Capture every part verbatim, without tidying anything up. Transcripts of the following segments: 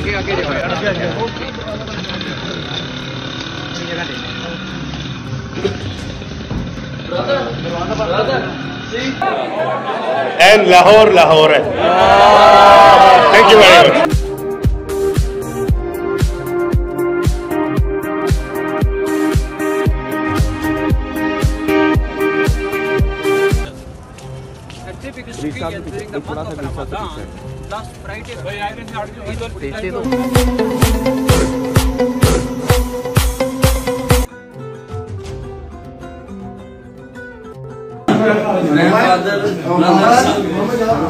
आगे आगे देखो and Lahore, Lahore है. Thank you very much. The month of Ramadan, last Friday, I didn't have to eat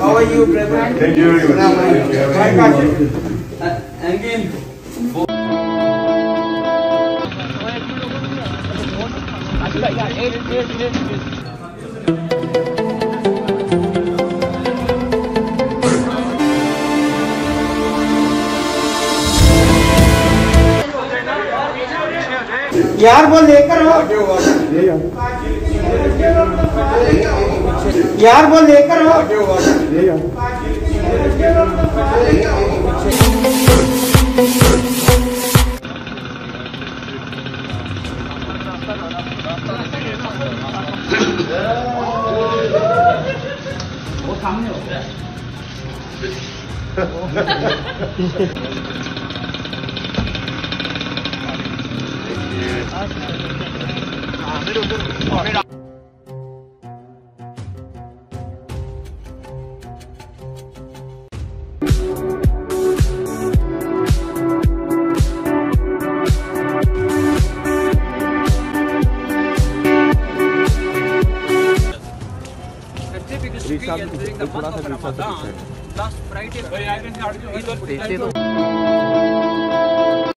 How are you, brother? Thank you very much. यार वो लेकर हो यार वो लेकर हो वो सामने होता है The typical experience during the month of Ramadan, last Friday, I didn't have to eat or